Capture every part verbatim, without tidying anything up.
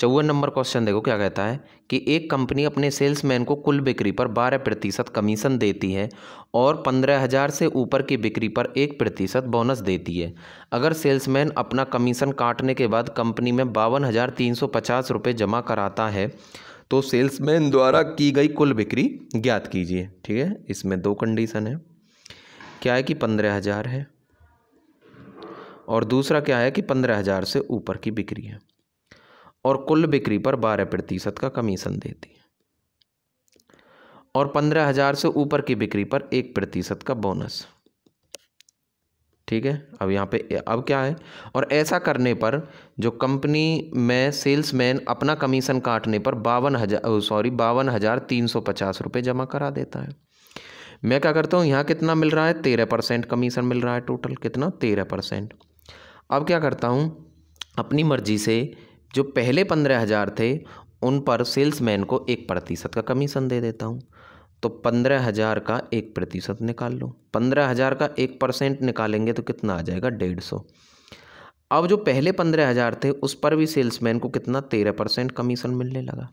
चौवन number question देखो क्या कहता है कि एक कंपनी अपने सेल्समैन को कुल बिक्री पर बारह प्रतिशत कमीशन देती है और पंद्रह हज़ार से ऊपर की बिक्री पर एक प्रतिशत बोनस देती है। अगर सेल्समैन अपना कमीशन काटने के बाद कंपनी में बावन हज़ार तीन सौ पचास रुपये जमा कराता है तो सेल्समैन द्वारा की गई कुल बिक्री ज्ञात कीजिए। ठीक है, इसमें दो कंडीशन है, क्या है कि पंद्रह हज़ार है और दूसरा क्या है कि पंद्रह हज़ार से ऊपर की बिक्री है और कुल बिक्री पर बारह प्रतिशत का कमीशन देती है और पंद्रह हज़ार से ऊपर की बिक्री पर एक प्रतिशत का बोनस। ठीक है, अब यहाँ पे अब क्या है, और ऐसा करने पर जो कंपनी में सेल्समैन अपना कमीशन काटने पर बावन हज़ार सॉरी बावन हज़ार तीन सौ पचास रुपये जमा करा देता है। मैं क्या करता हूँ, यहाँ कितना मिल रहा है, तेरह परसेंट कमीशन मिल रहा है, टोटल कितना तेरह परसेंट। अब क्या करता हूँ, अपनी मर्जी से जो पहले पंद्रह हज़ार थे उन पर सेल्समैन को एक प्रतिशत का कमीशन दे देता हूँ, तो पंद्रह हज़ार का एक प्रतिशत निकाल लो। पंद्रह हज़ार का एक परसेंट निकालेंगे तो कितना आ जाएगा, डेढ़ सौ। अब जो पहले पंद्रह हज़ार थे उस पर भी सेल्समैन को कितना, तेरह परसेंट कमीशन मिलने लगा।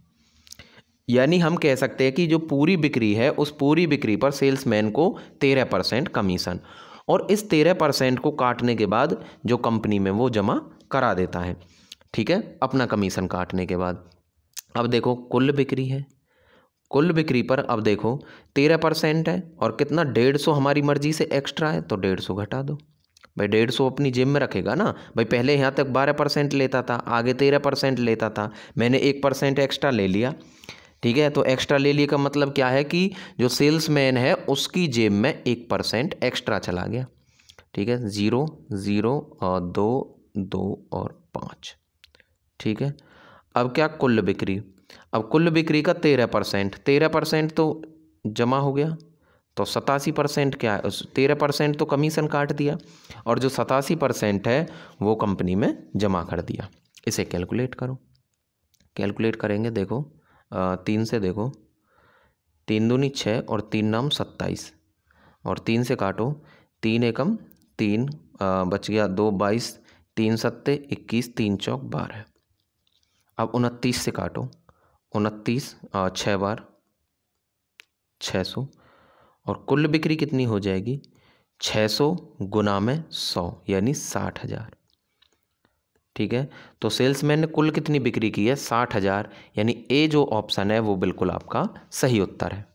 यानी हम कह सकते हैं कि जो पूरी बिक्री है उस पूरी बिक्री पर सेल्समैन को तेरह परसेंट कमीशन, और इस तेरह परसेंट को काटने के बाद जो कंपनी में वो जमा करा देता है। ठीक है, अपना कमीशन काटने के बाद। अब देखो कुल बिक्री है, कुल बिक्री पर अब देखो तेरह परसेंट है और कितना, डेढ़ सौ हमारी मर्जी से एक्स्ट्रा है, तो डेढ़ सौ घटा दो। भाई डेढ़ सौ अपनी जेब में रखेगा ना, भाई पहले यहाँ तक बारह परसेंट लेता था, आगे तेरह परसेंट लेता था, मैंने एक परसेंट एक्स्ट्रा ले लिया। ठीक है, तो एक्स्ट्रा ले लिए का मतलब क्या है कि जो सेल्समैन है उसकी जेब में एक परसेंट एक्स्ट्रा चला गया। ठीक है, ज़ीरो ज़ीरो और दो दो और पाँच। ठीक है, अब क्या, कुल बिक्री। अब कुल बिक्री का तेरह परसेंट, तेरह परसेंट तो जमा हो गया, तो सतासी परसेंट क्या है, उस तेरह परसेंट तो कमीशन काट दिया और जो सतासी परसेंट है वो कंपनी में जमा कर दिया। इसे कैलकुलेट करो, कैलकुलेट करेंगे देखो आ, तीन से, देखो तीन दूनी छः और तीन नाम सत्ताईस, और तीन से काटो, तीन एकम तीन, आ, बच गया दो, बाईस, तीन सत्ते इक्कीस, तीन चौक बारह। अब उनतीस से काटो, उनतीस छः बार छः सौ, और कुल बिक्री कितनी हो जाएगी, छः सौ गुना में सौ यानी साठ हज़ार। ठीक है, तो सेल्समैन ने कुल कितनी बिक्री की है, साठ हज़ार, यानी ए जो ऑप्शन है वो बिल्कुल आपका सही उत्तर है।